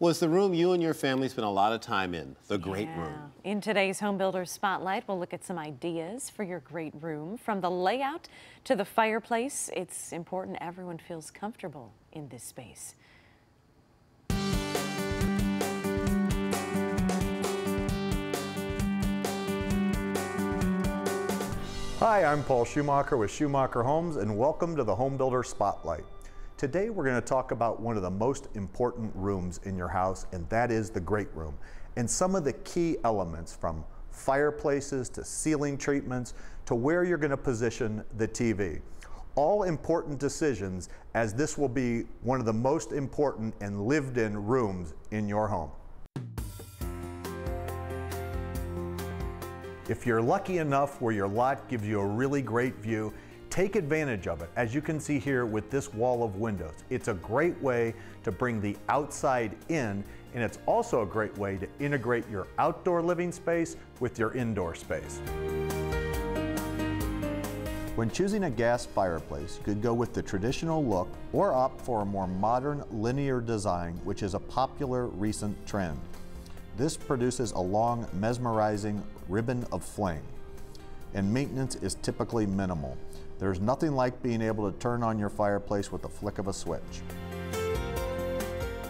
was the room you and your family spent a lot of time in, the great room. In today's Home Builder Spotlight, we'll look at some ideas for your great room. From the layout to the fireplace, it's important everyone feels comfortable in this space. Hi, I'm Paul Schumacher with Schumacher Homes, and welcome to the Home Builder Spotlight. Today we're going to talk about one of the most important rooms in your house, and that is the great room. And some of the key elements, from fireplaces to ceiling treatments to where you're going to position the TV. All important decisions, as this will be one of the most important and lived-in rooms in your home. If you're lucky enough where your lot gives you a really great view, take advantage of it. As you can see here with this wall of windows, it's a great way to bring the outside in, and it's also a great way to integrate your outdoor living space with your indoor space. When choosing a gas fireplace, you could go with the traditional look or opt for a more modern linear design, which is a popular recent trend. This produces a long, mesmerizing ribbon of flame, and maintenance is typically minimal. There's nothing like being able to turn on your fireplace with the flick of a switch.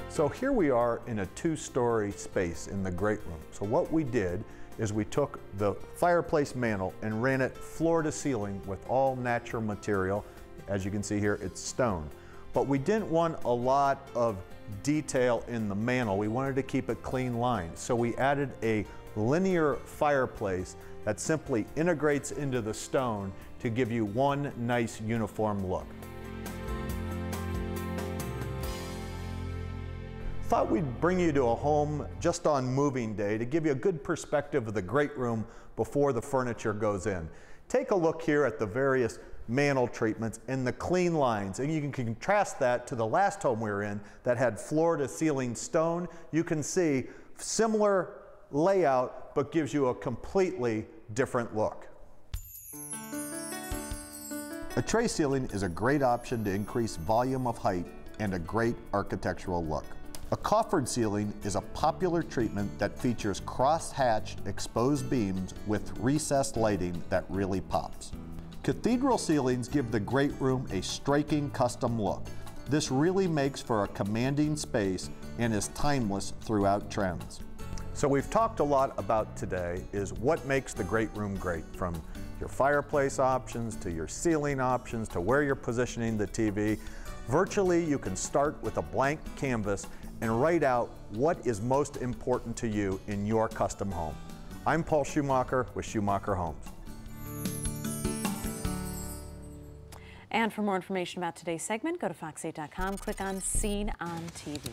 So here we are in a two-story space in the great room. So what we did is we took the fireplace mantle and ran it floor to ceiling with all natural material. As you can see here, it's stone. But we didn't want a lot of detail in the mantle. We wanted to keep it clean lined. So we added a linear fireplace that simply integrates into the stone to give you one nice uniform look. Thought we'd bring you to a home just on moving day to give you a good perspective of the great room before the furniture goes in. Take a look here at the various mantle treatments and the clean lines, and you can contrast that to the last home we were in that had floor to ceiling stone. You can see similar layout, but gives you a completely different look. A tray ceiling is a great option to increase volume of height and a great architectural look. A coffered ceiling is a popular treatment that features cross-hatched exposed beams with recessed lighting that really pops. Cathedral ceilings give the great room a striking custom look. This really makes for a commanding space and is timeless throughout trends. So we've talked a lot about today is what makes the great room great, from your fireplace options to your ceiling options to where you're positioning the TV. Virtually, you can start with a blank canvas and write out what is most important to you in your custom home. I'm Paul Schumacher with Schumacher Homes. And for more information about today's segment, go to fox8.com, click on Seen on TV.